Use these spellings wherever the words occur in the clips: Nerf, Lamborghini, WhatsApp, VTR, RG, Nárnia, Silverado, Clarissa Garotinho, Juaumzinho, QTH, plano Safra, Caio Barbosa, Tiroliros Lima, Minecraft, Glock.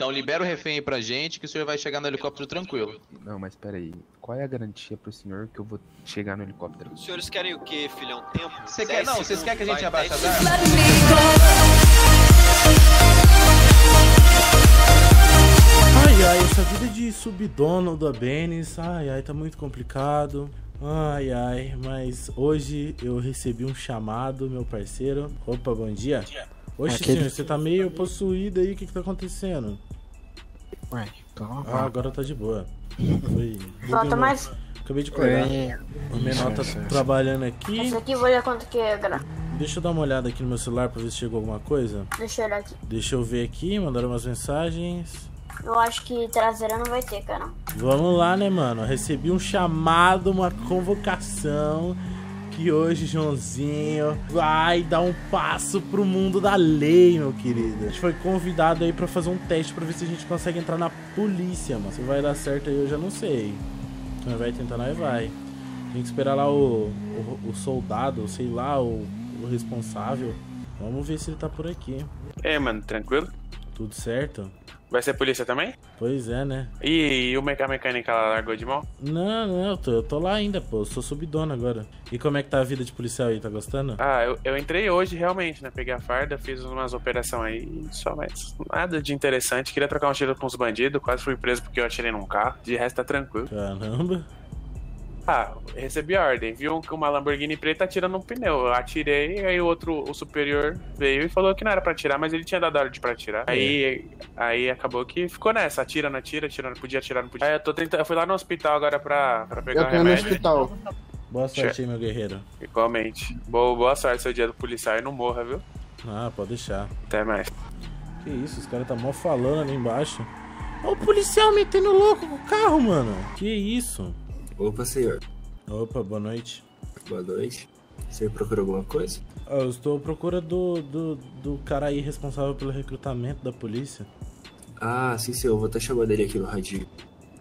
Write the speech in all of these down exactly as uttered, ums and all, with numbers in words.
Então libera o refém aí pra gente que o senhor vai chegar no helicóptero tranquilo. Não, mas peraí, qual é a garantia pro senhor que eu vou chegar no helicóptero? Os senhores querem o quê, filhão? Tempo? Você quer? Não, vocês querem que a gente abaixe as armas? Ai, ai, essa vida de subdono do Abenes, ai, ai, tá muito complicado. Ai, ai, mas hoje eu recebi um chamado, meu parceiro. Opa, bom dia. Bom dia. Oxe, aquele... senhor, você tá meio possuído aí, o que que tá acontecendo? Ué, calma. Ah, agora tá de boa. Foi. Falta mais? Acabei de acordar. O menor tá trabalhando aqui. Isso aqui vou olhar quanto que é, galera. Deixa eu dar uma olhada aqui no meu celular pra ver se chegou alguma coisa. Deixa eu olhar aqui. Deixa eu ver aqui, mandaram umas mensagens. Eu acho que traseira não vai ter, cara. Vamos lá, né, mano? Recebi um chamado, uma convocação. E hoje, Joãozinho vai dar um passo pro mundo da lei, meu querido. A gente foi convidado aí pra fazer um teste pra ver se a gente consegue entrar na polícia, mano. Se vai dar certo aí, eu já não sei. Mas vai tentar, nós vai. Tem que esperar lá o, o, o soldado, sei lá, o, o responsável. Vamos ver se ele tá por aqui. É, mano, tranquilo? Tudo certo? Vai ser polícia também? Pois é, né? E, e o meca mecânica lá largou de mão? Não, não, eu tô, eu tô lá ainda, pô. Eu sou subdono agora. E como é que tá a vida de policial aí? Tá gostando? Ah, eu, eu entrei hoje realmente, né? Peguei a farda, fiz umas operações aí, só mais. Nada de interessante. Queria trocar um tiro com os bandidos, quase fui preso porque eu atirei num carro. De resto tá tranquilo. Caramba. Ah, recebi a ordem. Viu que uma Lamborghini preta atirando um pneu. Eu atirei, aí o outro, o superior, veio e falou que não era pra atirar, mas ele tinha dado a ordem pra atirar. É. Aí, aí acabou que ficou nessa. Atira, não atira, atira, não podia, atirar, não podia. Aí eu tô tentando, eu fui lá no hospital agora pra, pra pegar o remédio. No hospital. Boa sorte aí, meu guerreiro. Igualmente. Boa, boa sorte, seu dia do policial, e não morra, viu? Ah, pode deixar. Até mais. Que isso, os caras tá mó falando ali embaixo. Olha o policial metendo louco com o carro, mano. Que isso? Opa, senhor. Opa, boa noite. Boa noite. Você procurou alguma coisa? Ah, eu estou à procura do, do, do cara aí responsável pelo recrutamento da polícia. Ah, sim, senhor. Vou estar chamando ele aqui no radinho.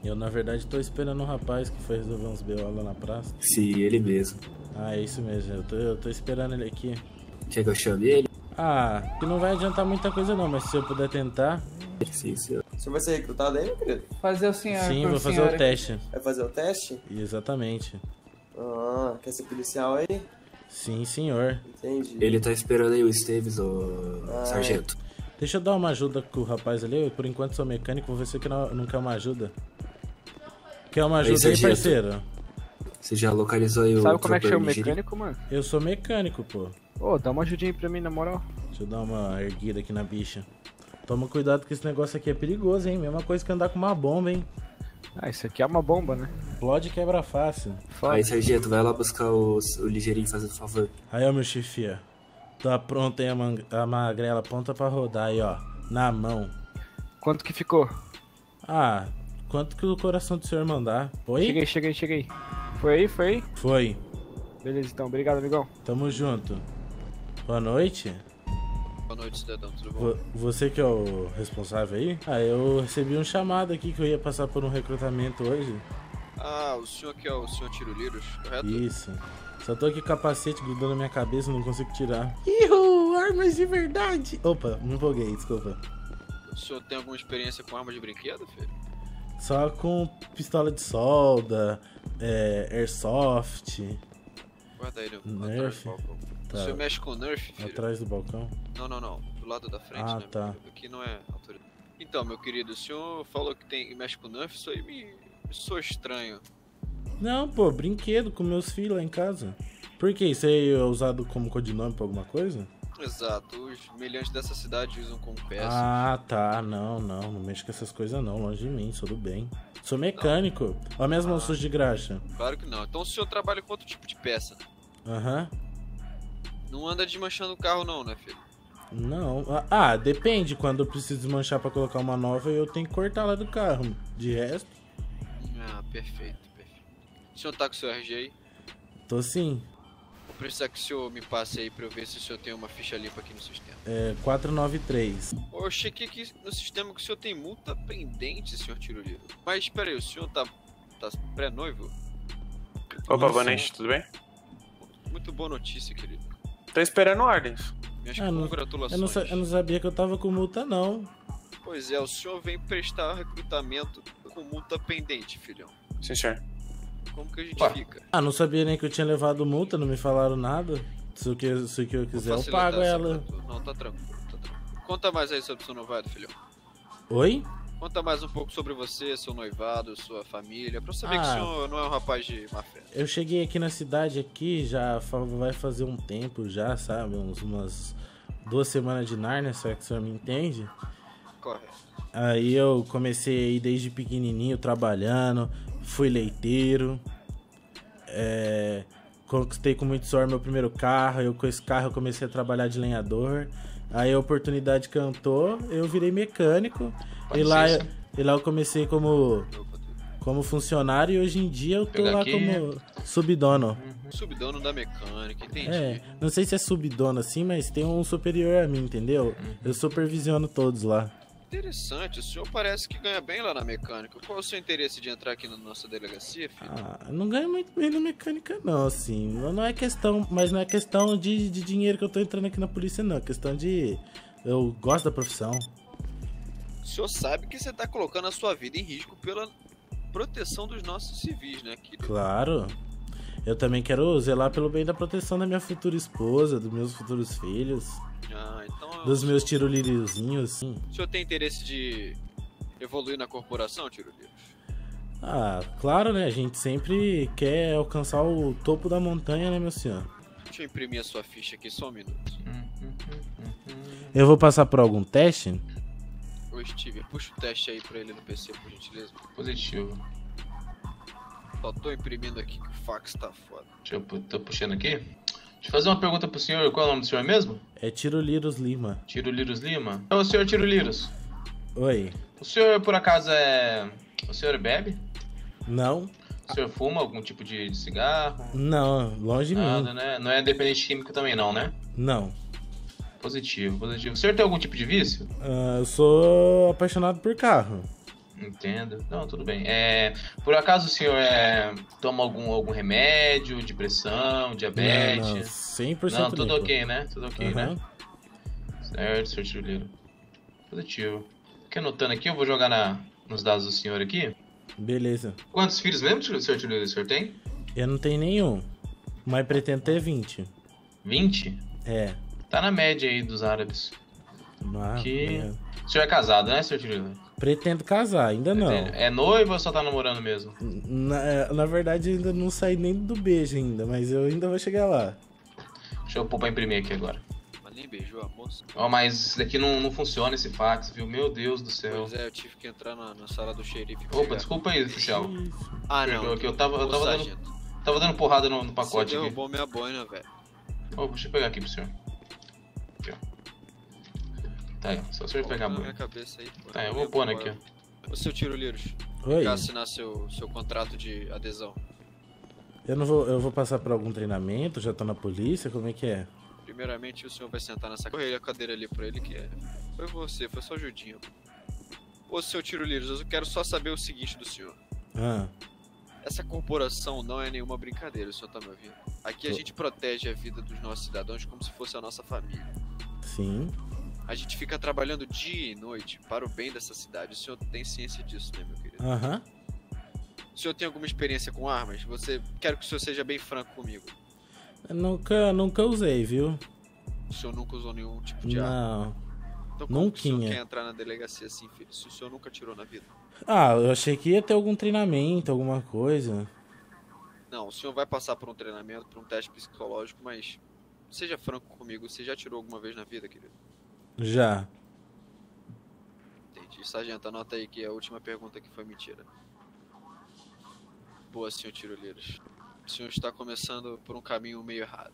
Eu, na verdade, estou esperando um rapaz que foi resolver uns B O lá na praça. Sim, ele mesmo. Ah, é isso mesmo. Eu tô, eu tô esperando ele aqui. Quer que eu chame ele? Ah, que não vai adiantar muita coisa não, mas se eu puder tentar... Sim, senhor. O senhor vai ser recrutado aí, meu querido? Fazer o senhor. Sim, vou fazer o teste. Vai fazer o teste? Exatamente. Ah, quer ser policial aí? Sim, senhor. Entendi. Ele tá esperando aí o Esteves, o ah, sargento. Deixa eu dar uma ajuda com o rapaz ali. Eu, por enquanto, sou mecânico. Vou ver se não, não quer uma ajuda. Quer uma ajuda aí, aí parceiro? Você já localizou aí o... Sabe como é que chama o mecânico, mano? Eu sou mecânico, pô. Ô, oh, dá uma ajudinha aí pra mim, na moral. Deixa eu dar uma erguida aqui na bicha. Toma cuidado que esse negócio aqui é perigoso, hein? Mesma coisa que andar com uma bomba, hein? Ah, isso aqui é uma bomba, né? Explode e quebra fácil. Aí, sargento, vai lá buscar o, o ligeirinho, fazendo favor. Aí, ó, meu chefia. Tá pronta, hein, a, a magrela. Ponta pra rodar aí, ó. Na mão. Quanto que ficou? Ah, quanto que o coração do senhor mandar? Foi? Cheguei, cheguei, cheguei. Foi aí, foi aí? Foi. Beleza, então. Obrigado, amigão. Tamo junto. Boa noite. Boa noite, cidadão, tudo bom? Você que é o responsável aí? Ah, eu recebi um chamado aqui que eu ia passar por um recrutamento hoje. Ah, o senhor que é o senhor Tirolírios, correto? Isso. Só tô aqui com o capacete grudando na minha cabeça, não consigo tirar. Ihu, armas de verdade! Opa, me empolguei, desculpa. O senhor tem alguma experiência com arma de brinquedo, filho? Só com pistola de solda, é, airsoft... Guarda ele, Nerf. Tá. O senhor mexe com o Nerf, filho? Atrás do balcão? Não, não, não. Do lado da frente, ah, né? Tá. Aqui não é autoridade. Então, meu querido, o senhor falou que tem, mexe com o Nerf, isso aí me... sou estranho. Não, pô, brinquedo com meus filhos lá em casa. Por que? Isso aí é usado como codinome pra alguma coisa? Exato. Os milhantes dessa cidade usam como peça. Ah, tá. Não, não. Não mexo com essas coisas não. Longe de mim. Tudo bem. Sou mecânico. Olha as minhas mãos sujas de graxa. Claro que não. Então o senhor trabalha com outro tipo de peça, né? Aham. Uhum. Não anda desmanchando o carro não, né, filho? Não. Ah, depende. Quando eu preciso desmanchar pra colocar uma nova, eu tenho que cortar lá do carro. De resto... Ah, perfeito, perfeito. O senhor tá com o seu R G aí? Tô sim. Vou precisar que o senhor me passe aí pra eu ver se o senhor tem uma ficha limpa aqui no sistema. É, quatro nove três. Eu chequei aqui no sistema que o senhor tem multa pendente, senhor Tiroliro. Mas, espera aí, o senhor tá, tá pré-noivo? Opa, boa noite, tudo bem? Muito boa notícia, querido. Tô esperando ordens. Minhas ah, não, congratulações. Eu não, eu não sabia que eu tava com multa, não. Pois é, o senhor vem prestar recrutamento com multa pendente, filhão. Sim, senhor. Como que a gente Ué. fica? Ah, não sabia nem que eu tinha levado multa, não me falaram nada. Se o que, se o que eu quiser, eu pago ela. Não, tá tranquilo, tá tranquilo. Conta mais aí sobre o seu noivado, filhão. Oi? Conta mais um pouco sobre você, seu noivado, sua família, pra eu saber ah, que o senhor não é um rapaz de má fé. Eu cheguei aqui na cidade, aqui, já vai fazer um tempo já, sabe? Uns, umas duas semanas de Nárnia, será que o senhor me entende? Correto. Aí eu comecei aí desde pequenininho trabalhando, fui leiteiro, é, conquistei com muito suor meu primeiro carro, eu com esse carro eu comecei a trabalhar de lenhador, aí a oportunidade cantou, eu virei mecânico e lá, eu, e lá eu comecei como, como funcionário e hoje em dia eu tô Pega lá aqui. como subdono. Uhum. Subdono da mecânica, entendi. É, não sei se é subdono assim, mas tem um superior a mim, entendeu? Uhum. Eu supervisiono todos lá. Interessante, o senhor parece que ganha bem lá na mecânica. Qual é o seu interesse de entrar aqui na nossa delegacia, filho? Ah, não ganho muito bem na mecânica não, assim. Não é questão, mas não é questão de, de dinheiro que eu tô entrando aqui na polícia, não. É questão de... eu gosto da profissão. O senhor sabe que você tá colocando a sua vida em risco pela proteção dos nossos civis, né? Aqui do... Claro. Eu também quero zelar pelo bem da proteção da minha futura esposa, dos meus futuros filhos. Ah, então eu... Dos meus tiroliriozinhos, sim. O senhor tem interesse de evoluir na corporação, tiroliros? Ah, claro, né? A gente sempre quer alcançar o topo da montanha, né, meu senhor? Deixa eu imprimir a sua ficha aqui, só um minuto. Eu vou passar por algum teste? Ô, Steve, puxa o teste aí pra ele no P C, por gentileza. Positivo. Só tô imprimindo aqui que o fax tá foda. Deixa eu... tô puxando aqui. Deixa eu fazer uma pergunta pro senhor, qual é o nome do senhor mesmo? É Tiroliros Lima. Tiroliros Lima? É o senhor Tiroliros. Oi. O senhor, por acaso, é... o senhor bebe? Não. O senhor fuma algum tipo de cigarro? Não, longe de mim. Nada, né? Não é dependente químico também não, né? Não. Positivo, positivo. O senhor tem algum tipo de vício? Uh, eu sou apaixonado por carro. Entendo. Não, tudo bem. É, por acaso o senhor é, toma algum, algum remédio, depressão, diabetes? Não, não. cem por cento Não, tudo limpo. ok, né? Tudo ok, uhum. né? Certo, senhor Tiruleiro. Positivo. Fiquei anotando aqui, eu vou jogar na, nos dados do senhor aqui. Beleza. Quantos filhos mesmo, senhor Tiruleiro, o senhor tem? Eu não tenho nenhum, mas pretendo ter vinte. vinte? É. Tá na média aí dos árabes. Ah, que... O senhor é casado, né, senhor Tiruleiro? Pretendo casar, ainda não. É noivo ou só tá namorando mesmo? Na, na verdade, ainda não saí nem do beijo ainda, mas eu ainda vou chegar lá. Deixa eu pôr pra imprimir aqui agora. Mas nem beijou a moça. Ó, oh, mas isso daqui não, não funciona, esse fax, viu? Meu Deus do céu. Pois é, eu tive que entrar na, na sala do xerife. Opa, pegar. desculpa aí, oficial. Ah, não. Eu, eu, tava, eu tava, dando, tava dando porrada no, no pacote aqui. Você derrubou minha boina, velho. Ó, oh, deixa eu pegar aqui pro senhor. Aqui, ó. Tá aí, só o senhor pegar a boia. Tá, eu vou pôr aqui, ó. Ô, seu Tiruleiros, vem cá assinar seu, seu contrato de adesão. Eu não vou, eu vou passar por algum treinamento, já tô na polícia, como é que é? Primeiramente, o senhor vai sentar nessa cadeira, a cadeira ali pra ele, que é... Foi você, foi só o Judinho. Ô, seu Tiruleiros, eu quero só saber o seguinte do senhor. Ah. Essa corporação não é nenhuma brincadeira, o senhor tá me ouvindo? Aqui a gente protege a vida dos nossos cidadãos como se fosse a nossa família. Sim. A gente fica trabalhando dia e noite para o bem dessa cidade. O senhor tem ciência disso, né, meu querido? Aham. Uhum. O senhor tem alguma experiência com armas? Você... Quero que o senhor seja bem franco comigo. Eu nunca, nunca usei, viu? O senhor nunca usou nenhum tipo de Não. arma? Não. Nunca. O senhor quer entrar na delegacia assim, filho? Se o senhor nunca tirou na vida? Ah, eu achei que ia ter algum treinamento, alguma coisa. Não, o senhor vai passar por um treinamento, por um teste psicológico, mas... Seja franco comigo, você já tirou alguma vez na vida, querido? Já. Entendi. Sargento, anota aí que a última pergunta que foi mentira. Boa, senhor Tiruleiros. O senhor está começando por um caminho meio errado.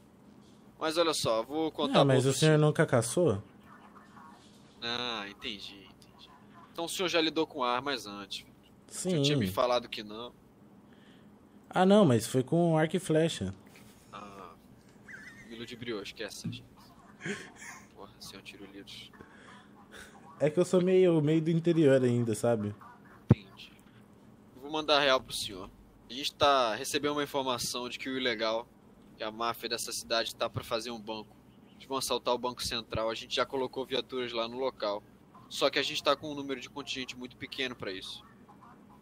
Mas olha só, vou contar... Ah, mas o senhor nunca caçou? Ah, entendi, entendi. Então o senhor já lidou com armas antes? Sim. O senhor tinha me falado que não. Ah, não, mas foi com arco e flecha. Ah, me ludibriou, esquece, sargento. Senhor Tiruleiros. É que eu sou meio, meio do interior ainda, sabe? Entendi. Vou mandar a real pro senhor. A gente tá recebendo uma informação de que o ilegal, que a máfia dessa cidade, tá pra fazer um banco. Eles vão assaltar o Banco Central. A gente já colocou viaturas lá no local. Só que a gente tá com um número de contingente muito pequeno para isso.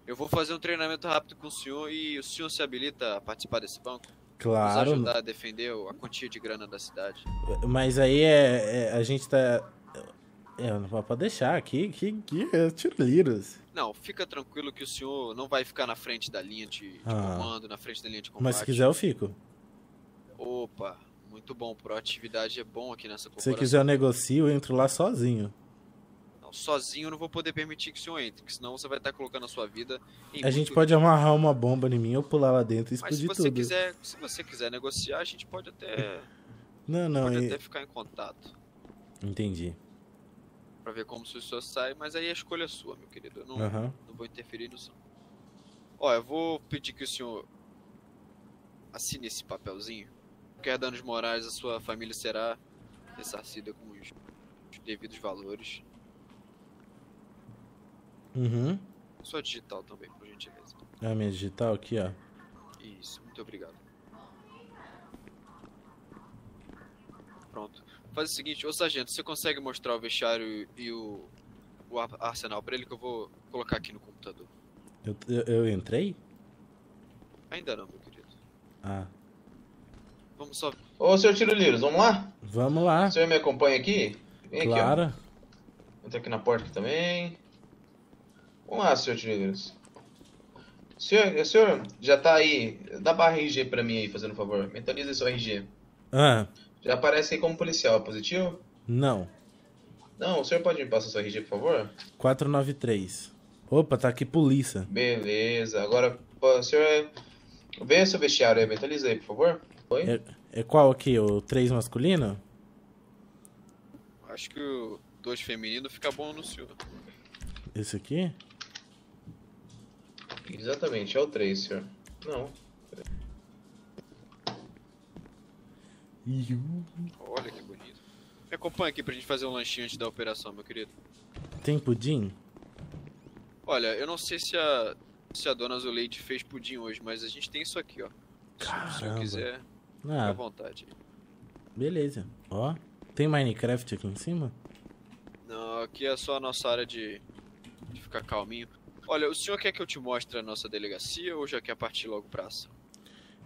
Eu vou fazer um treinamento rápido com o senhor e o senhor se habilita a participar desse banco? Claro. Nos ajudar a defender a quantia de grana da cidade. Mas aí é, é a gente tá... Eu não vou deixar aqui, que, que é tiroliras. Não, fica tranquilo que o senhor não vai ficar na frente da linha de, de ah. comando, na frente da linha de combate. Mas se quiser eu fico. Opa, muito bom, proatividade é bom aqui nessa corporação. Se quiser eu negocio, eu entro lá sozinho. Não, sozinho eu não vou poder permitir que o senhor entre, porque senão você vai estar colocando a sua vida em... A gente tudo. Pode amarrar uma bomba em mim, eu pular lá dentro e explodir tudo. Mas se você, quiser, se você quiser negociar, a gente pode até... Não, não. Pode e... até ficar em contato. Entendi. Pra ver como se o senhor sai, mas aí a escolha é sua, meu querido. Eu não, uhum. não vou interferir no senhor. Ó, eu vou pedir que o senhor assine esse papelzinho. Qualquer danos morais, a sua família será ressarcida com os devidos valores. Uhum. Sua digital também, por gentileza. É a minha digital aqui, ó. Isso, muito obrigado. Pronto. Faz o seguinte, ô sargento, você consegue mostrar o vestiário e o, o arsenal pra ele que eu vou colocar aqui no computador? Eu, eu, eu entrei? Ainda não, meu querido. Ah. Vamos só... Ô, seu Tiroliros, vamos lá? Vamos lá. O senhor me acompanha aqui? Vem claro. Aqui, ó. Entra aqui na porta aqui também. Vamos lá, seu Tiroliros. O senhor, o senhor já tá aí, dá barra R G pra mim aí, fazendo um favor. Mentaliza seu R G. Ah. Já aparece aí como policial, positivo? Não. Não, o senhor pode me passar sua R G, por favor? quatro nove três. Opa, tá aqui polícia. Beleza, agora o senhor... Vê seu vestiário aí, mentaliza aí, por favor. Oi? É, é qual aqui? O três masculino? Acho que o dois feminino fica bom no senhor. Esse aqui? Exatamente, é o três, senhor. Não. Olha que bonito. Me acompanha aqui pra gente fazer um lanchinho antes da operação, meu querido. Tem pudim? Olha, eu não sei se a, se a dona Zuleide fez pudim hoje, mas a gente tem isso aqui, ó. Caramba. Se o senhor quiser, ah. fica à vontade. Beleza. Ó, tem Minecraft aqui em cima? Não, aqui é só a nossa área de, de ficar calminho. Olha, o senhor quer que eu te mostre a nossa delegacia ou já quer partir logo pra ação?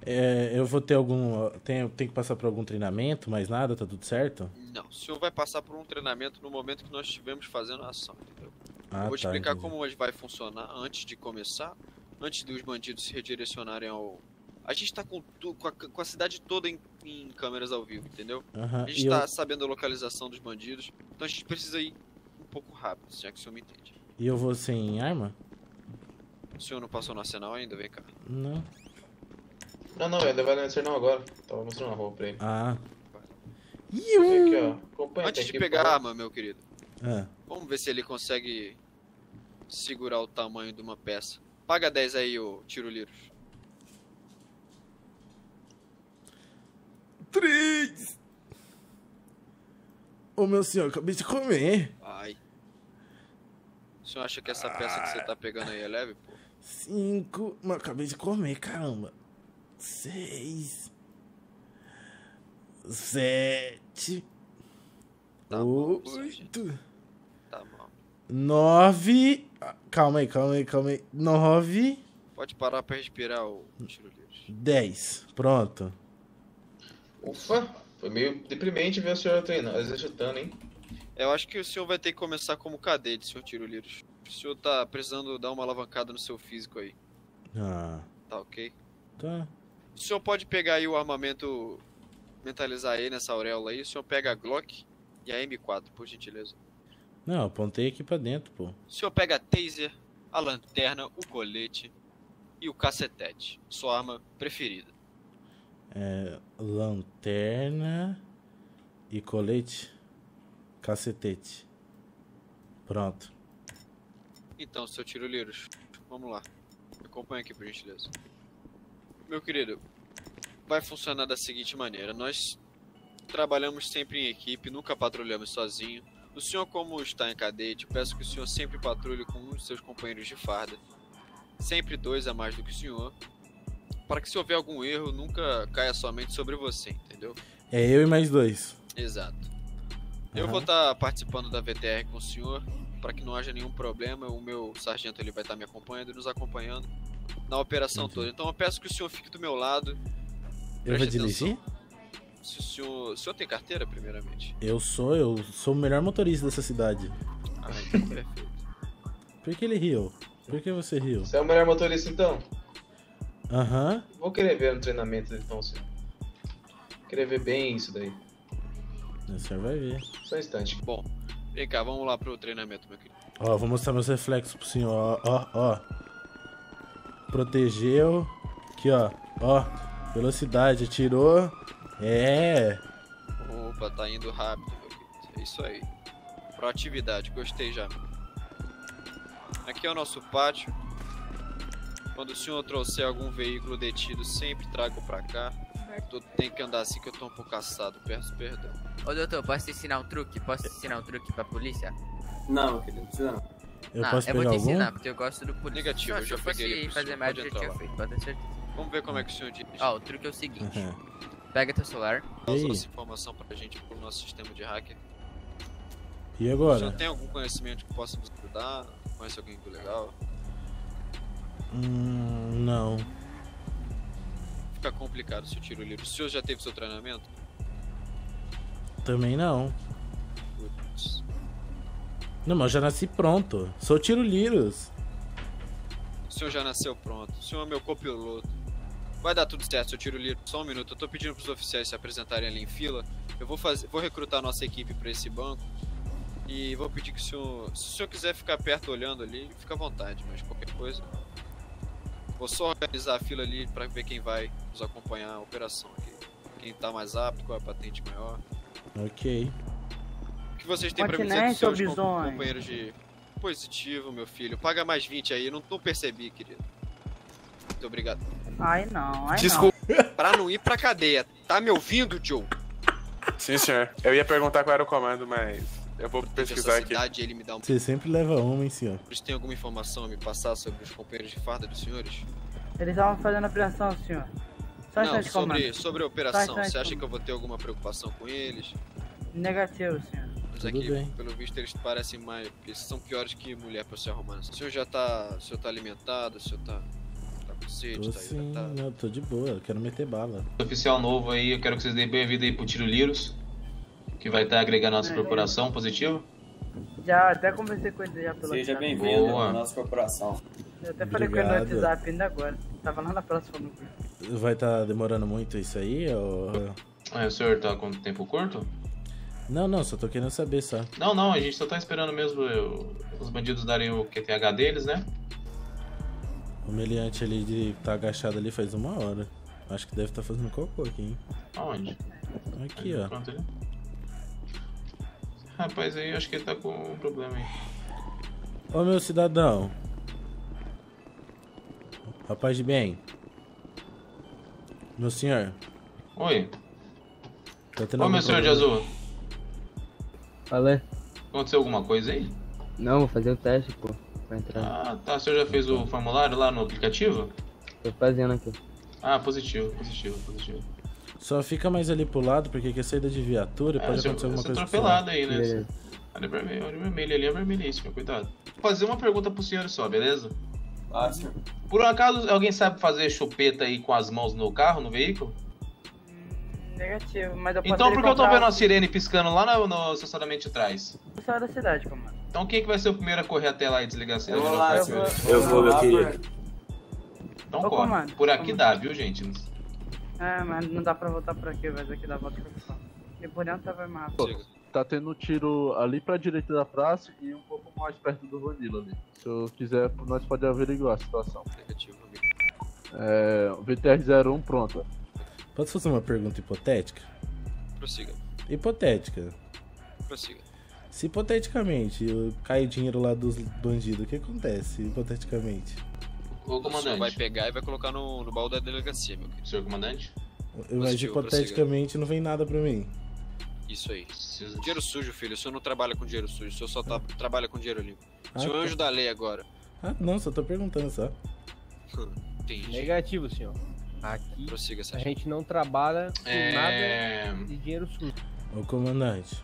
É, eu vou ter algum... Tem, tem que passar por algum treinamento, mais nada, tá tudo certo? Não, o senhor vai passar por um treinamento no momento que nós estivermos fazendo a ação, entendeu? Ah, eu vou tá, explicar entendi. Como vai funcionar antes de começar, antes dos bandidos se redirecionarem ao... A gente tá com, com, a, com a cidade toda em, em câmeras ao vivo, entendeu? Uhum, a gente tá eu... sabendo a localização dos bandidos, então a gente precisa ir um pouco rápido, se é que o senhor me entende. E eu vou sem arma? O senhor não passou no arsenal ainda, vem cá. Não. Não, não, ele vai lançar não agora. Tava mostrando a roupa pra ele. Ah. Aqui, ó. Antes de pegar a arma, meu querido. Ah. Vamos ver se ele consegue segurar o tamanho de uma peça. Paga dez aí, ô Tiroliros. três! Ô meu senhor, acabei de comer. Ai. O senhor acha que essa peça que você tá pegando aí é leve, pô? cinco. Mas acabei de comer, caramba. Seis, sete, tá oito, bom, tá bom. Nove, calma aí, calma aí, calma aí, nove, pode parar pra respirar o Tiroliros, dez, pronto. Ufa, foi meio deprimente ver o senhor treinando, executando, hein? Eu acho que o senhor vai ter que começar como cadete, senhor Tiroliros, o senhor tá precisando dar uma alavancada no seu físico aí. Ah. Tá ok? Tá. O senhor pode pegar aí o armamento, mentalizar ele nessa auréola aí, o senhor pega a Glock e a M quatro, por gentileza. Não, apontei aqui pra dentro, pô. O senhor pega a taser, a lanterna, o colete e o cacetete, sua arma preferida. É, lanterna e colete, cacetete. Pronto. Então, seu Tiroliros, vamos lá. Me acompanha aqui, por gentileza. Meu querido, vai funcionar da seguinte maneira, nós trabalhamos sempre em equipe, nunca patrulhamos sozinho. O senhor, como está em cadete, peço que o senhor sempre patrulhe com um de seus companheiros de farda, sempre dois a mais do que o senhor, para que se houver algum erro, nunca caia somente sobre você, entendeu? É eu e mais dois. Exato. Uhum. Eu vou estar participando da V T R com o senhor para que não haja nenhum problema, o meu sargento ele vai estar me acompanhando e nos acompanhando na operação toda. Então eu peço que o senhor fique do meu lado. Eu vou dirigir? Se o senhor, o senhor tem carteira, primeiramente? Eu sou, eu sou o melhor motorista dessa cidade. Ah, então perfeito. Por que ele riu? Por que você riu? Você é o melhor motorista, então? Aham. Uhum. Vou querer ver no treinamento, então, senhor. Vou querer ver bem isso daí. O senhor vai ver. Só um instante. Bom, vem cá, vamos lá pro treinamento, meu querido. Ó, vou mostrar meus reflexos pro senhor, ó, ó, ó. Protegeu. Aqui, ó, ó. Velocidade, atirou. É. Opa, tá indo rápido, meu querido. É isso aí. Proatividade, gostei já. Aqui é o nosso pátio. Quando o senhor trouxer algum veículo detido, sempre trago pra cá. Tô, tem que andar assim que eu tô um pouco cansado, peço perdão. Ô doutor, posso te ensinar um truque? Posso te ensinar um truque pra polícia? Não, meu querido, não precisa não. Eu não, posso eu pegar vou te algum? ensinar, porque eu gosto do polícia. Negativo, não, eu já peguei. Fazer mais, eu já tinha feito, pode ter certeza. Vamos ver como é que o senhor diz. Ó, oh, o truque é o seguinte. Uhum. Pega teu celular. Usa essa informação pra gente pro nosso sistema de hacker. E agora? O senhor tem algum conhecimento que possa nos ajudar? Conhece alguém que é legal? Hum, não. Fica complicado se eu tiro o livro. O senhor já teve seu treinamento? Também não. Putz. Não, mas eu já nasci pronto. Sou tiro livros. O senhor já nasceu pronto. O senhor é meu copiloto. Vai dar tudo certo, seu tiro livro. Só um minuto. Eu tô pedindo pros oficiais se apresentarem ali em fila. Eu vou fazer, vou recrutar nossa equipe pra esse banco. E vou pedir que o senhor, se o senhor quiser ficar perto olhando ali, fica à vontade, mas qualquer coisa. Vou só organizar a fila ali pra ver quem vai nos acompanhar a operação aqui. Quem tá mais apto, qual é a patente maior. Ok. O que vocês têm pra me dizer dos seus companheiros de... Positivo, meu filho. Paga mais vinte aí, eu não, não percebi, querido. Muito obrigado. Ai não, ai Desculpa. não. Desculpa, pra não ir pra cadeia. Tá me ouvindo, Joe? Sim, senhor. Eu ia perguntar qual era o comando, mas... Eu vou pesquisar aqui. Ele me dá um... Você sempre leva uma, hein, senhor? Vocês têm alguma informação a me passar sobre os companheiros de farda dos senhores? Eles estavam fazendo operação, senhor. Só Não, sobre, sobre a operação. Você acha que eu vou ter alguma preocupação com eles? Negativo, senhor. Mas aqui, pelo visto, eles parecem mais... Eles são piores que mulher pra se arrumar. O senhor já tá... O senhor tá alimentado? O senhor tá... Tá com sede? Tô tá sim, tá... Não, tô de boa. Eu quero meter bala. Oficial novo aí, eu quero que vocês deem bem-vindo aí pro Tiro Liros. Que vai estar agregando a nossa corporação, positivo? Já, até conversei com ele já pelo Seja WhatsApp. Seja bem-vindo na nossa corporação. Eu até falei Obrigado. com ele no WhatsApp ainda agora. Tava lá na próxima. Vai estar tá demorando muito isso aí? Ou... Ah, o senhor tá com tempo curto? Não, não, só tô querendo saber só. Não, não, a gente só tá esperando mesmo eu, os bandidos darem o Q T H deles, né? O meliante ali de, tá agachado ali faz uma hora. Acho que deve estar tá fazendo cocô aqui, hein? Aonde? Aqui, aí, ó. Pronto, ele... Rapaz, aí eu acho que ele tá com um problema aí. Ô meu cidadão. Rapaz de bem. Meu senhor. Oi. Tá tendo Ô meu senhor problema. de azul. Fala. Aconteceu alguma coisa aí? Não, vou fazer o teste, pô. Pra entrar. Ah, tá. O senhor já fez o formulário lá no aplicativo? Tô fazendo aqui. Ah, positivo, positivo, positivo. Só fica mais ali pro lado, porque quer saída de viatura, é, pode acontecer eu, alguma coisa. atropelado aí, né? Beleza. Olha vermelho, vermelho ali é vermelhíssimo, cuidado. Vou fazer uma pergunta pro senhor só, beleza? Ah, senhor. Por um acaso, alguém sabe fazer chupeta aí com as mãos no carro, no veículo? Negativo, mas eu posso Então por que eu tô vendo a sirene piscando lá no, no estacionamento de trás? Isso é da cidade, comando. Então quem que vai ser o primeiro a correr até lá e desligar a sirene? Eu vou lá, eu vou, eu vou meu querido. Então Ô, corre. Comando, por aqui comando. dá, viu, gente? É, mas não dá pra voltar por aqui, mas aqui dá volta pra voltar. E por dentro tava mais rápido. Tá tendo tiro ali pra direita da praça e um pouco mais perto do Vanilla ali. Se eu quiser, nós podemos averiguar a situação. É, V T R zero um pronto. Posso fazer uma pergunta hipotética? Prossiga. Hipotética. Prossiga. Se hipoteticamente cai dinheiro lá dos bandidos, o que acontece hipoteticamente? O comandante vai pegar e vai colocar no, no baú da delegacia, meu querido. Senhor comandante? Eu, mas hipoteticamente não vem nada pra mim. Isso aí. Precisa... Dinheiro sujo, filho. O senhor não trabalha com dinheiro sujo. O senhor só tá... ah. trabalha com dinheiro limpo. O senhor é ah, anjo tá. da lei agora. Ah, não. Só tô perguntando, só. Entendi. Negativo, senhor. Aqui Prossiga, a gente não trabalha com é... nada de dinheiro sujo. Ô, comandante.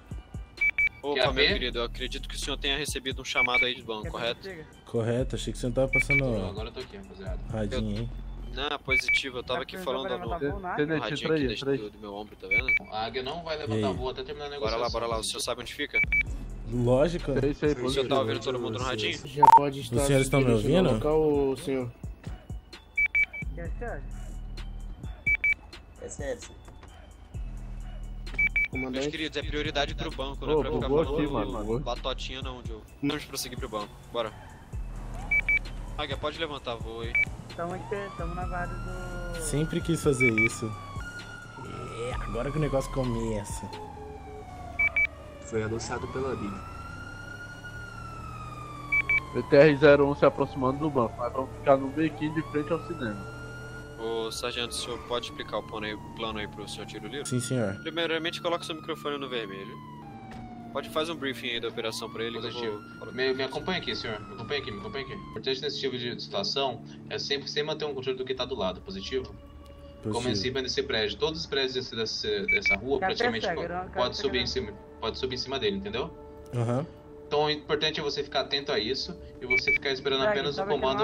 Opa, meu querido, eu acredito que o senhor tenha recebido um chamado aí de banco, correto? Correto, achei que você não tava passando... Não, agora eu tô aqui, rapaziada. Radinho, hein? Não, positivo, eu tava aqui falando no radinho aqui do meu ombro, tá vendo? A águia não vai levantar a boa até terminar o negócio. Bora lá, bora lá, o senhor sabe onde fica? Lógico. O senhor tá ouvindo todo mundo no radinho? Já pode estar... Os senhores estão me ouvindo? O senhor... É sério? É sério. Meus queridos, é prioridade pro banco, né? Oh, pra ficar falando batotinha não, Joe. Vamos prosseguir pro banco, bora. Águia, pode levantar voo aí. Tamo, tamo na guarda do... Sempre quis fazer isso. É, agora que o negócio começa. Foi anunciado pela linha. B T R zero um se aproximando do banco, mas vamos ficar no bequinho de frente ao cinema. Ô, sargento, o senhor pode explicar o plano aí, o plano aí pro senhor tiro livre? Sim, senhor. Primeiramente, coloca seu microfone no vermelho. Pode fazer um briefing aí da operação pra ele. Positivo. Que eu vou... me, me acompanha aqui, senhor. Me acompanha aqui, me acompanha aqui. O importante nesse tipo de situação é sempre você manter um controle do que tá do lado. Positivo? Positivo. Como em cima desse prédio. Todos os prédios desse, dessa rua, Cata praticamente, pode, pode, subir em cima, pode subir em cima dele, entendeu? Aham. Uhum. Então, o importante é você ficar atento a isso e você ficar esperando segue, apenas o comando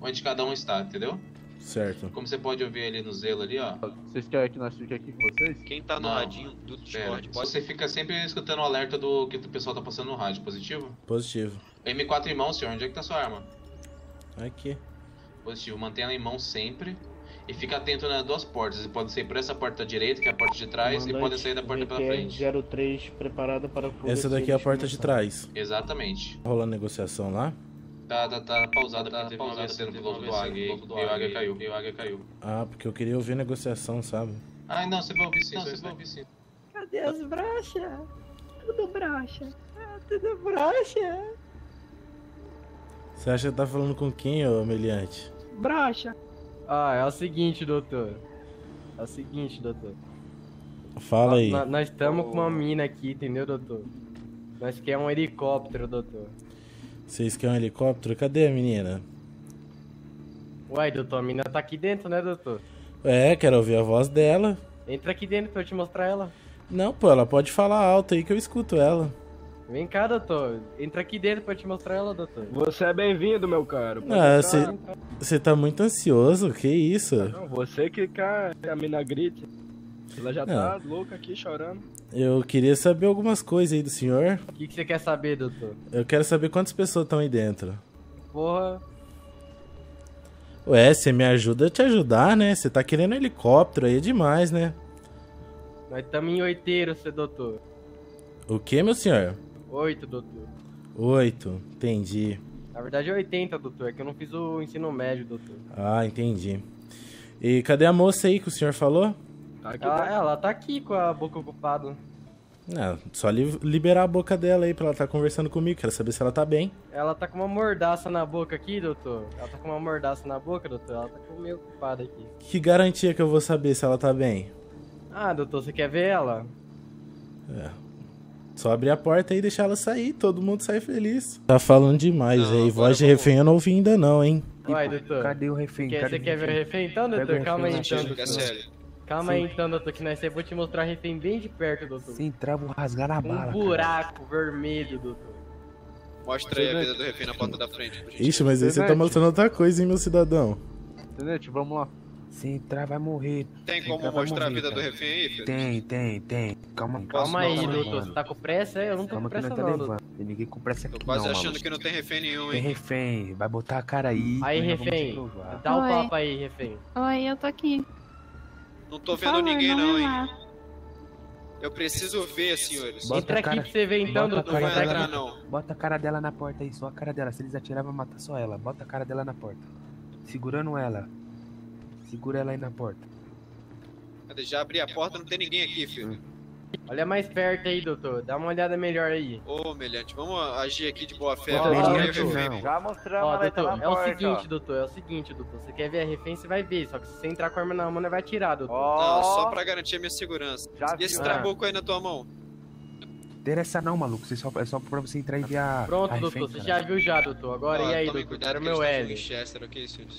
onde cada um está, entendeu? Certo. Como você pode ouvir ali no zelo ali, ó. Vocês querem que nós fique aqui com vocês? Quem tá no não, radinho do Discord, pode... Você fica sempre escutando o alerta do que o pessoal tá passando no rádio, positivo? Positivo. M quatro em mão, senhor. Onde é que tá sua arma? Aqui. Positivo. Mantenha ela em mão sempre. E fica atento nas duas portas. Você pode sair por essa porta da direita, que é a porta de trás, mandante, e pode sair da porta V T R pela frente. zero três preparada para... Essa daqui é a porta de trás. Exatamente. Tá rolando negociação lá? Tá, tá, tá pausada, tá pausada sendo no bloco do águia, e o águia caiu, e o águia caiu. Ah, porque eu queria ouvir negociação, sabe? Ah, não, você vai ouvir sim, não, você vai ouvir sim. Cadê as brochas? Tudo brocha. Ah, tudo brocha. Você acha que tá falando com quem, ô meliante? Brocha. Ah, é o seguinte, doutor. É o seguinte, doutor. Fala aí. Nós, nós estamos oh. com uma mina aqui, entendeu, doutor? Nós queremos um helicóptero, doutor. Vocês querem um helicóptero? Cadê a menina? Uai, doutor, a menina tá aqui dentro, né, doutor? É, quero ouvir a voz dela. Entra aqui dentro pra eu te mostrar ela. Não, pô, ela pode falar alto aí que eu escuto ela. Vem cá, doutor. Entra aqui dentro pra eu te mostrar ela, doutor. Você é bem-vindo, meu caro. Pode ah, você... Você tá muito ansioso, que isso? Não, você que cara, a menina grita. Ela já não. tá louca aqui, chorando. Eu queria saber algumas coisas aí do senhor. O que, que você quer saber, doutor? Eu quero saber quantas pessoas estão aí dentro. Porra. Ué, você me ajuda a te ajudar, né? Você tá querendo um helicóptero aí, é demais, né? Nós estamos em oiteiro, seu doutor. O que, meu senhor? Oito, doutor. Oito, entendi. Na verdade é oitenta, doutor, é que eu não fiz o ensino médio, doutor. Ah, entendi. E cadê a moça aí que o senhor falou? Ah, ela tá aqui com a boca ocupada. Não, só li liberar a boca dela aí pra ela tá conversando comigo, quero saber se ela tá bem. Ela tá com uma mordaça na boca aqui, doutor. Ela tá com uma mordaça na boca, doutor. Ela tá meio ocupada aqui. Que garantia que eu vou saber se ela tá bem? Ah, doutor, você quer ver ela? É. Só abrir a porta aí e deixar ela sair, todo mundo sai feliz. Tá falando demais não, aí, voz de vou... refém eu não ouvi ainda não, hein? Vai, doutor. Cadê o refém? Quer, Cadê você o quer ver o refém então, doutor? Refém. Calma aí então, doutor. Calma Sim. aí então, doutor, que nós vou te mostrar refém bem de perto, doutor. Se entrar, vou rasgar na bala. Um buraco cara. vermelho, doutor. Mostra aí a vida do refém na porta da frente. Ixi, mas aí você tá mostrando outra coisa, hein, meu cidadão. Tenente, vamos lá. Se entrar, vai morrer. Tem como entrar, mostrar morrer, a vida cara. do refém aí, filho? Tem, tem, tem. Calma, calma, calma aí, não, doutor. Mano. Você tá com pressa? Eu não tô calma com pressa, não. não, não tá tem ninguém com pressa aqui. Tô quase não, achando mano. que não tem refém nenhum, hein? Tem refém. Vai botar a cara aí. Aí, refém. Dá um papo aí, refém. Oi, eu tô aqui. Não tô vendo favor, ninguém não, hein? Lá. Eu preciso ver, senhores. Bota Entra cara, aqui pra você ver então, doutor. Não vai entrar não. Bota a cara dela na porta aí, só a cara dela. Se eles atirar, vai matar só ela. Bota a cara dela na porta. Segurando ela. Segura ela aí na porta. Já abri a porta, não tem ninguém aqui, filho. Hum. Olha mais perto aí, doutor. Dá uma olhada melhor aí. Ô, Meliante, vamos agir aqui de boa fé. Não, não, é não. Já mostramos ó, doutor, ela tá na é porta. É o seguinte, doutor. É o seguinte, doutor. Você quer ver a refém, você vai ver. Só que se você entrar com a arma na mão, não vai atirar, doutor. Oh. Não, só pra garantir a minha segurança. Já e esse trabuco ah. aí na tua mão? Interessa não, maluco. Você só, é só pra você entrar e ver a Pronto, a refém, doutor. Cara. Você já viu já, doutor. Agora, ah, e aí, doutor? Era o meu L. Okay, você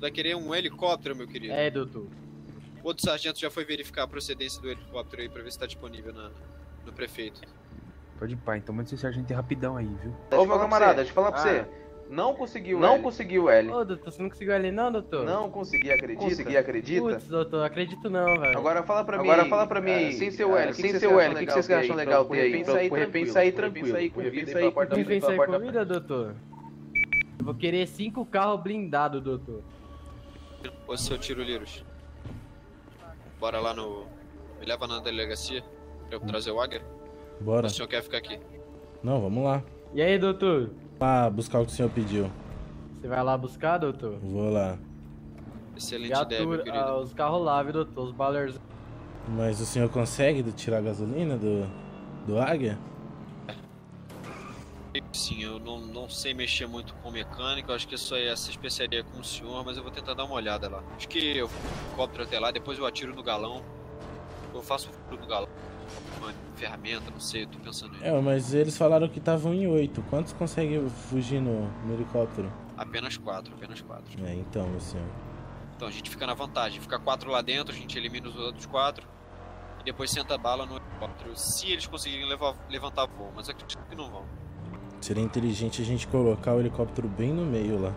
vai querer um helicóptero, meu querido? É, doutor. Outro sargento já foi verificar a procedência do helicóptero aí pra ver se tá disponível na, no prefeito. Pode ir, pai. Então manda esse sargento rapidão aí, viu? Ô, meu camarada, deixa eu falar pra você. Não conseguiu Não L. conseguiu L. Ô, doutor, você não conseguiu L não, doutor? Não consegui, acredita? Consegui, acredita? Putz, doutor, acredito não, velho. Agora fala pra mim. Agora fala pra mim. Cara, sem seu L, sem seu L, o que vocês acham legal ter aí? Por repente sair tranquilo. Por repente sair com comida, doutor? Eu vou querer cinco carros blindados, doutor. Ô, seu Tiroleiros. Bora lá no... Me leva na delegacia pra eu trazer o Águia? Bora. O senhor quer ficar aqui? Não, vamos lá. E aí, doutor? Ah, buscar o que o senhor pediu. Você vai lá buscar, doutor? Vou lá. Excelente ideia, meu querido. Ah, os carros lá, viu, doutor? Os balers. Mas o senhor consegue tirar a gasolina do, do Águia? Sim, eu não, não sei mexer muito com mecânica. Acho que só é essa especiaria com o senhor, mas eu vou tentar dar uma olhada lá. Acho que eu cobro até lá, depois eu atiro no galão. Eu faço o furo do galão. Uma ferramenta, não sei, eu tô pensando nisso. É, mas eles falaram que estavam em oito. Quantos conseguem fugir no, no helicóptero? Apenas quatro, apenas quatro. É, então, meu senhor. Então, a gente fica na vantagem. Fica quatro lá dentro, a gente elimina os outros quatro. E depois senta a bala no helicóptero. Se eles conseguirem levar, levantar voo, mas acredito que não vão. Seria inteligente a gente colocar o helicóptero bem no meio lá.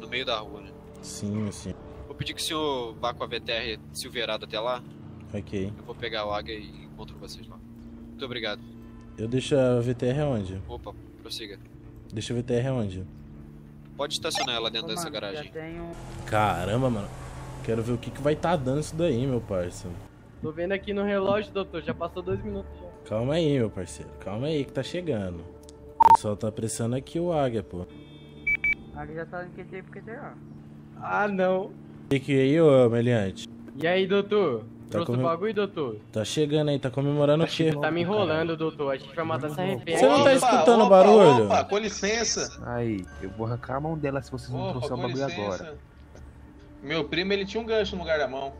No meio da rua, né? Sim, sim. Vou pedir que o senhor vá com a V T R Silverado até lá. Ok. Eu vou pegar o Águia e encontro vocês lá. Muito obrigado. Eu deixo a V T R onde? Opa, prossiga. Deixa a V T R onde? Pode estacionar ela dentro Ô, dessa mano, garagem. Tenho... Caramba, mano. Quero ver o que, que vai tá dando isso daí, meu parceiro. Tô vendo aqui no relógio, doutor. Já passou dois minutos já. Calma aí, meu parceiro. Calma aí que tá chegando. O pessoal tá apressando aqui o Águia, pô. A Águia já tá em Q T porque será? Ah, não. E que aí, ô, meliante? E aí, doutor? Tá Trouxe comem... o bagulho, doutor? Tá chegando aí, tá comemorando o quê? Tá me enrolando, doutor. A gente vai matar essa refém. Você não tá escutando o barulho? Opa, com licença. Aí, eu vou arrancar a mão dela se vocês não trouxer o bagulho agora. Meu primo, ele tinha um gancho no lugar da mão.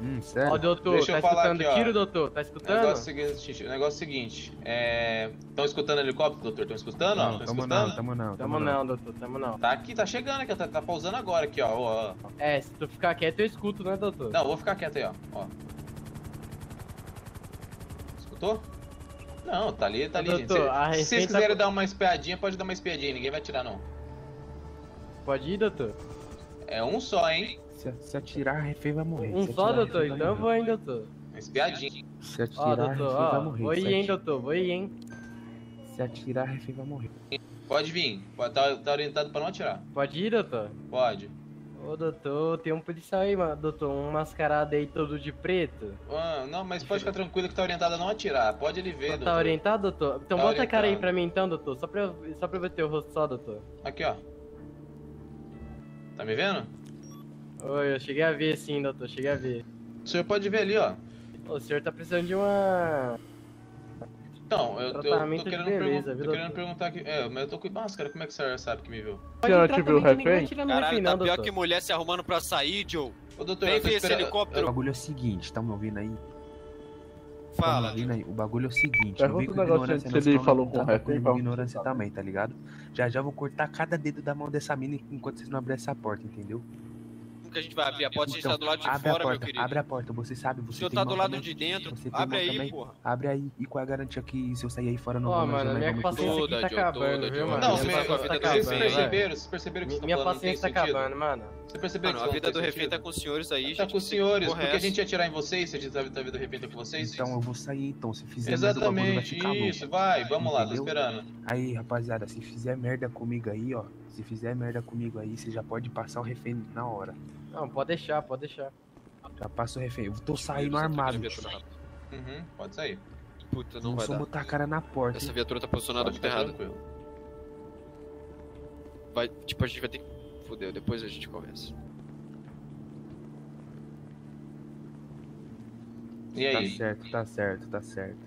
Hum, sério? Ó, doutor, Deixa tá eu falar escutando aqui, ó. Tiro, doutor? Tá escutando? O negócio, o negócio seguinte, é... Tão escutando helicóptero, doutor? Tão escutando? Não, ó? Tão tamo escutando? não, tamo não. Tamo, tamo não, não, doutor, tamo não. Tá aqui, tá chegando aqui, tá, tá pausando agora aqui, ó, ó. É, se tu ficar quieto eu escuto, né, doutor? Não, vou ficar quieto aí, ó. ó. Escutou? Não, tá ali, tá ali, doutor, gente. A Se vocês quiserem tá... dar uma espiadinha, pode dar uma espiadinha, ninguém vai atirar, não. Pode ir, doutor? É um só, hein? Se, se atirar, a refém vai morrer. Um só, doutor? Então eu vou, hein, doutor? Espiadinha. Se atirar, ó, doutor, a refém ó, vai morrer. Vou ir, hein, doutor? Vou ir, hein? Se atirar, a refém vai morrer. Pode vir. Pode, tá, tá orientado pra não atirar. Pode ir, doutor? Pode. Ô, doutor, tem um policial aí, mano. Doutor, um mascarado aí todo de preto. Ah, não, mas pode ficar tranquilo que tá orientado a não atirar. Pode ele ver, doutor. Tá orientado, doutor? Então bota a cara aí pra mim, então, doutor. Só pra, só pra eu ver teu rosto só, doutor. Aqui, ó. Tá me vendo? Oi, eu cheguei a ver sim, doutor, cheguei a ver. O senhor pode ver ali, ó. O senhor tá precisando de uma... Então, eu, eu tô querendo, beleza, pergun tô querendo perguntar aqui... É, mas eu tô com máscara, como é que o senhor sabe que me viu? O senhor te viu o refém? Caralho, tá pior que mulher se arrumando pra sair, Joe. Ô, doutor, vem ver esse helicóptero. O bagulho é o seguinte, tá me ouvindo aí? Fala, aí. O bagulho é o seguinte, eu vim com ignorância, não, ele falou com ignorância também, tá ligado? Já já vou cortar cada dedo da mão dessa mina enquanto vocês não abrirem essa porta, entendeu? Que a gente vai abrir a porta, então, a gente tá do lado de fora, porta, meu querido. Abre a porta, você sabe, você tem tá do lado também. de dentro, você abre aí, também. porra. Abre aí, e qual é a garantia que se eu sair aí fora não oh, vou mais... Ó, mano, minha paciência tá acabando, viu, mano? Não, vocês perceberam, vocês perceberam que minha paciência tá acabando, mano. Você percebeu que a vida do refém tá com os senhores aí, gente. Tá com os senhores, porque a gente ia atirar em vocês, se a gente sabe que a vida do refém tá com vocês. Então eu vou sair, então, se fizer merda, o bagulho vai ficar louco. Isso, vai, vamos lá, tô esperando. Aí, rapaziada, se fizer merda comigo aí, ó, se fizer merda comigo aí, você já pode passar o refém na hora. Não, pode deixar, pode deixar. Já passa o refém. Eu tô saindo armado. Uhum, pode sair. Puta, não vai dar. Não só botar a cara na porta. Essa viatura tá posicionada muito errado. Vai, tipo, a gente vai ter que... Fudeu, depois a gente conversa. E aí? Tá certo, tá certo, tá certo.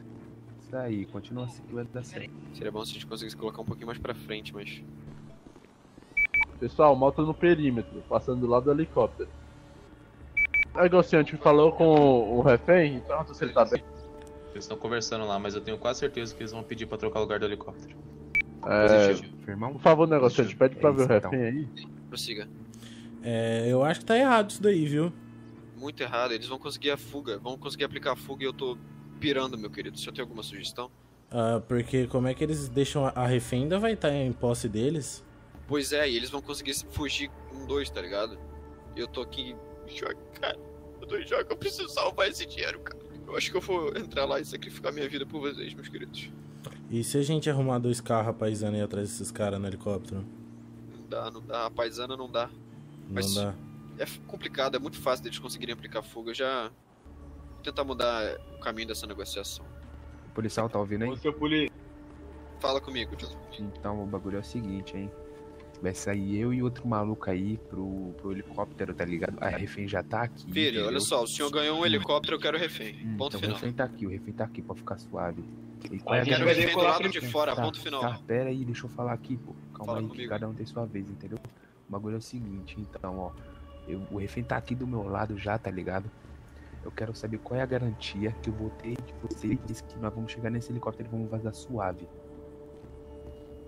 Isso aí, continua assim que vai dar certo. Seria bom se a gente conseguisse colocar um pouquinho mais pra frente, mas... Pessoal, moto no perímetro, passando do lado do helicóptero. O negociante falou com o refém e perguntou se ele tá bem. Eles estão conversando lá, mas eu tenho quase certeza que eles vão pedir pra trocar o lugar do helicóptero. É... Por favor, negociante, pede pra ver o refém aí. Prossiga. É, eu acho que tá errado isso daí, viu? Muito errado, eles vão conseguir a fuga, vão conseguir aplicar a fuga e eu tô pirando, meu querido. O senhor tem alguma sugestão? Uh, porque como é que eles deixam... A, a refém ainda vai estar em posse deles? Pois é, e eles vão conseguir fugir um, dois, tá ligado? Eu tô aqui... Cara, eu tô em choque, eu preciso salvar esse dinheiro, cara. Eu acho que eu vou entrar lá e sacrificar minha vida por vocês, meus queridos. E se a gente arrumar dois carros, a paisana ir atrás desses caras no helicóptero? Não dá, não dá. A paisana não dá. Não Mas dá. É complicado, é muito fácil deles conseguirem aplicar fogo. Eu já... Vou tentar mudar o caminho dessa negociação. O policial tá ouvindo aí? Ô, seu polícia. Fala comigo, José. Então, o bagulho é o seguinte, hein. Vai sair eu e outro maluco aí pro, pro helicóptero, tá ligado? A refém já tá aqui. Filho, entendeu? Olha só, o senhor ganhou um helicóptero, eu quero o refém. Hum, ponto então final. O refém tá aqui, o refém tá aqui pra ficar suave. E eu quero gente... o refém do lado de fora, tá, ponto final. Tá, pera aí, deixa eu falar aqui, pô. Calma Fala aí, comigo. Que cada um tem sua vez, entendeu? O bagulho é o seguinte, então, ó. Eu, o refém tá aqui do meu lado já, tá ligado? Eu quero saber qual é a garantia que eu vou ter de você disse que nós vamos chegar nesse helicóptero e vamos vazar suave.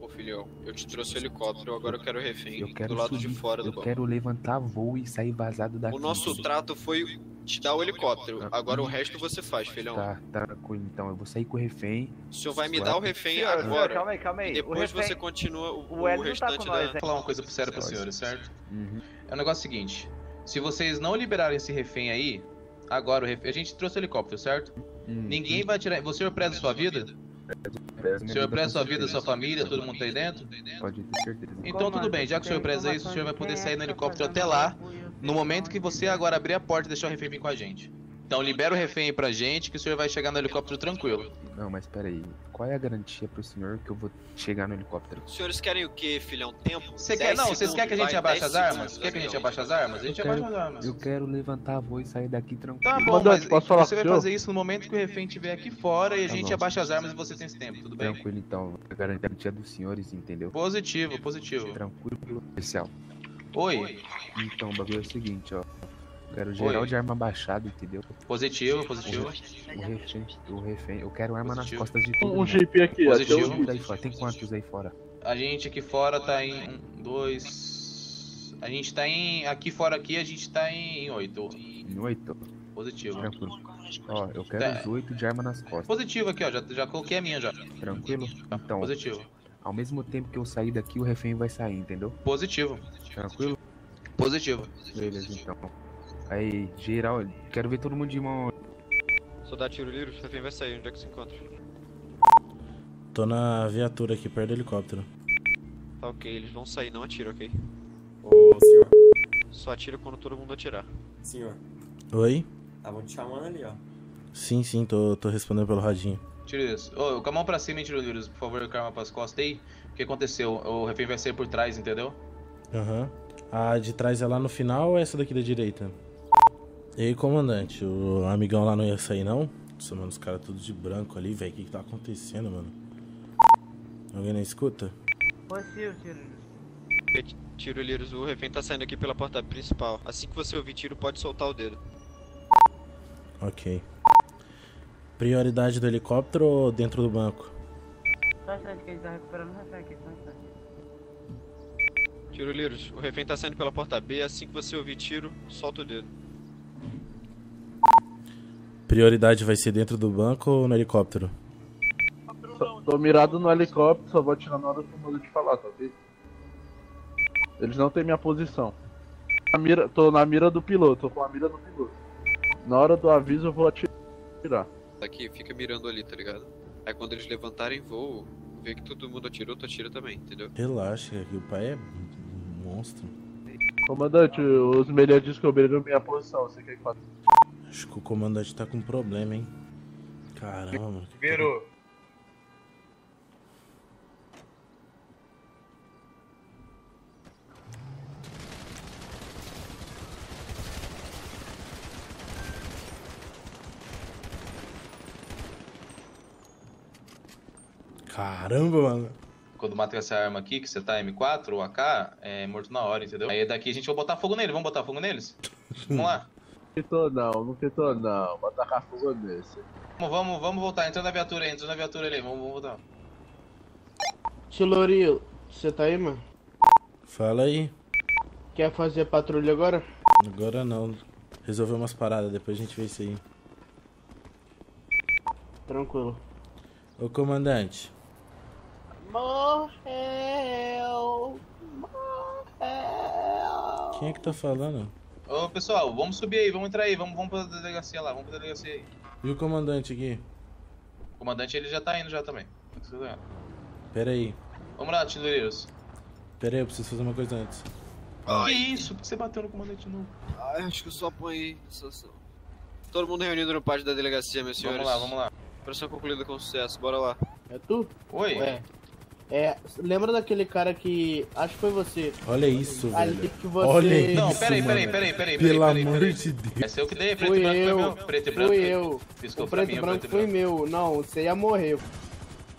Ô filhão, eu te trouxe o helicóptero, agora eu quero o refém eu quero do lado subir, de fora do eu banco. Eu quero levantar voo e sair vazado daqui. O nosso trato foi te dar o helicóptero, tá, agora o resto você faz, filhão. Tá, tá, tranquilo, então eu vou sair com o refém. O senhor vai me dar o refém senhor, agora. Calma aí, calma aí. E depois refém... você continua o, o, o restante tá da... Nós, né? Vou falar uma coisa séria pro senhor, certo? Uhum. É o negócio seguinte, se vocês não liberarem esse refém aí... Agora, o ref... a gente trouxe o helicóptero, certo? Hum, Ninguém hum. vai tirar... Você senhor preza sua vida? O senhor preza sua vida, sua família, todo mundo tá aí dentro? Pode ter certeza. Então tudo bem, já que o senhor preza isso, o senhor vai poder sair no helicóptero até lá, no momento que você agora abrir a porta e deixar o refém vir com a gente. Então libera o refém aí pra gente, que o senhor vai chegar no helicóptero tranquilo. Não, mas peraí, qual é a garantia pro senhor que eu vou chegar no helicóptero? Os senhores querem o quê, filhão? Tempo? Cê quer, não, vocês querem que a gente abaixe as armas? Quer que a gente abaixe as armas? A gente abaixa as armas. Eu quero levantar a voz e sair daqui tranquilo. Tá bom, mas você vai fazer isso no momento que o refém estiver aqui fora e a gente abaixa as armas e você tem esse tempo, tudo bem? Tranquilo então, a garantia dos senhores, entendeu? Positivo, positivo. Tranquilo, policial. Oi. Então, o bagulho é o seguinte, ó. Quero geral Oi. de arma baixada, entendeu? Positivo, positivo. O refém, o refém. Eu quero arma positivo. nas costas de tudo. Um G P aqui, positivo. Um aí fora. Tem quantos aí fora? A gente aqui fora tá em um, dois... A gente tá em... Aqui fora aqui, a gente tá em oito. Em oito? Positivo. Tranquilo. Ó, eu quero tá. os oito de arma nas costas. Positivo aqui, ó. Já, já coloquei a minha, já. Tranquilo? Então... Positivo. Ao mesmo tempo que eu sair daqui, o refém vai sair, entendeu? Positivo. Tranquilo? Positivo. Beleza, então. Aí, geral, quero ver todo mundo de mão. Soldado tiro livre, você vai sair, onde é que se encontra? Tô na viatura aqui, perto do helicóptero. Tá ok, eles vão sair, não atira, ok? Ô, senhor. Só atira quando todo mundo atirar. Senhor. Oi? Estavam te chamando ali, ó. Sim, sim, tô, tô respondendo pelo radinho. Tiro isso. Ô, com a mão pra cima, hein, tiro livre, por favor, com a arma pras costas aí. O que aconteceu? O refém vai sair por trás, entendeu? Aham. Uhum. A de trás é lá no final ou é essa daqui da direita? Ei, comandante, o amigão lá não ia sair, não? Nossa, mano, os caras tudo de branco ali, velho. O que que tá acontecendo, mano? Alguém não escuta? Possível, Tirolheiros. Tirolheiros, o refém tá saindo aqui pela porta principal. Assim que você ouvir tiro, pode soltar o dedo. Ok. Prioridade do helicóptero ou dentro do banco? Só que ele tá recuperando o refém aqui, só Tirolheiros, o refém tá saindo pela porta B. Assim que você ouvir tiro, solta o dedo. Prioridade vai ser dentro do banco ou no helicóptero? Só, tô mirado no helicóptero, só vou atirar na hora que eu vou te falar, tá vendo? Eles não têm minha posição. A mira, tô na mira do piloto, tô com a mira do piloto. Na hora do aviso eu vou atirar. Aqui, fica mirando ali, tá ligado? Aí quando eles levantarem voo, vê que todo mundo atirou, tu atira também, entendeu? Relaxa, que o pai é um monstro. Comandante, os melhores descobriram minha posição, você quer que faça? Acho que o comandante tá com problema, hein? Caramba. Virou. Caramba, mano. Quando mata essa arma aqui, que você tá M quatro ou A K, é morto na hora, entendeu? Aí daqui a gente vai botar fogo nele, vamos botar fogo neles? Vamos lá. Não tentou não, não tentou não, vou tacar fogo nesse. Vamos, vamos, vamos voltar, entra na viatura aí, entra na viatura ali, vamos, vamos voltar. Tio Lourinho, você tá aí, mano? Fala aí. Quer fazer patrulha agora? Agora não, resolveu umas paradas, depois a gente vê isso aí. Tranquilo. Ô comandante. Morreu. Morreu. Quem é que tá falando? Ô pessoal, vamos subir aí, vamos entrar aí, vamos, vamos pra delegacia lá, vamos pra delegacia aí. E o comandante aqui? O comandante ele já tá indo já também. Pera aí. Vamos lá, tesoureiros. Pera aí, eu preciso fazer uma coisa antes. Ai. Que isso? Por que você bateu no comandante novo? Ai, acho que eu só apanhei. Todo mundo reunido no pátio da delegacia, meus senhores. Vamos lá, vamos lá. Operação concluída com sucesso, bora lá. É tu? Oi. Ué. É, lembra daquele cara que... Acho que foi você. Olha isso, Ali, velho. Que você... Olha isso, Não, peraí, peraí, peraí, peraí. Pelo amor de Deus. Essa eu que dei, preto e branco foi meu. Preto e branco foi eu. O preto e branco foi meu. Não, você ia morrer.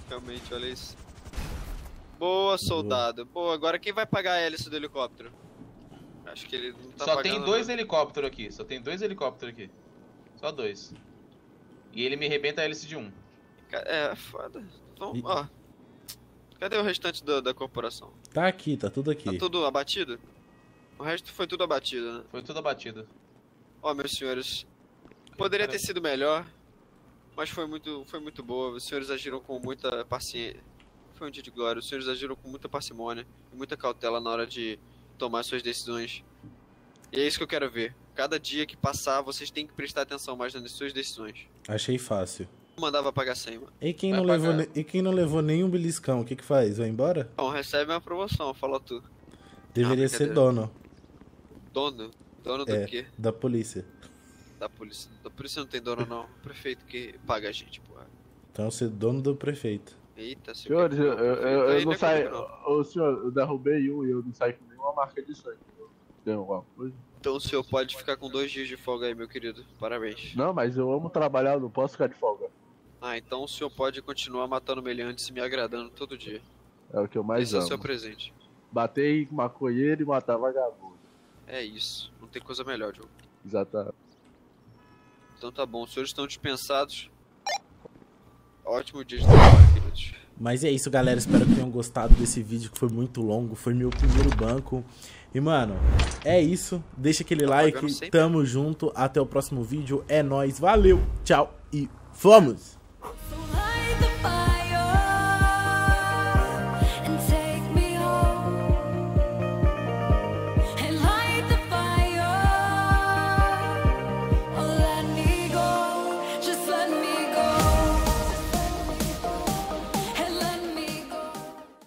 Realmente, olha isso. Boa, soldado. Boa, agora quem vai pagar a hélice do helicóptero? Acho que ele não tá pagando. Só tem dois helicópteros aqui, só tem dois helicópteros aqui. Só dois. E ele me arrebenta a hélice de um. É, foda. Então, ó. Cadê o restante da, da corporação? Tá aqui, tá tudo aqui. Tá tudo abatido? O resto foi tudo abatido, né? Foi tudo abatido. Ó, meus senhores, poderia ter sido melhor, mas foi muito, foi muito boa. Os senhores agiram com muita paciência. Foi um dia de glória. Os senhores agiram com muita parcimônia e muita cautela na hora de tomar suas decisões. E é isso que eu quero ver. Cada dia que passar, vocês têm que prestar atenção mais nas suas decisões. Achei fácil. Mandava pagar cem, mano. E quem, não levou ne... e quem não levou nenhum beliscão, o que que faz? Vai embora? Não, recebe uma promoção, fala tu. Deveria ah, ser dono. Dono? Dono é, do quê? Da polícia. Da polícia. Da polícia não tem dono, não. O prefeito que paga a gente, porra. Então ser dono do prefeito. Eita, senhor. Senhores, eu, eu, eu, eu não, não saio. Ô senhor, eu derrubei um e eu não saio com nenhuma marca de sangue. Deu alguma coisa? Então o senhor pode ficar com dois dias de folga aí, meu querido. Parabéns. Não, mas eu amo trabalhar, eu não posso ficar de folga. Ah, então o senhor pode continuar matando meliantes e me agradando todo dia. É o que eu mais Esse amo. Esse é o seu presente. Bater em maconheiro e matar vagabundo. É isso. Não tem coisa melhor, Diogo. Exatamente. Então tá bom. Os senhores estão dispensados. Ótimo dia de trabalho, queridos. Mas é isso, galera. Espero que tenham gostado desse vídeo, que foi muito longo. Foi meu primeiro banco. E, mano, é isso. Deixa aquele like. Tamo junto. Até o próximo vídeo. É nóis. Valeu. Tchau. E fomos!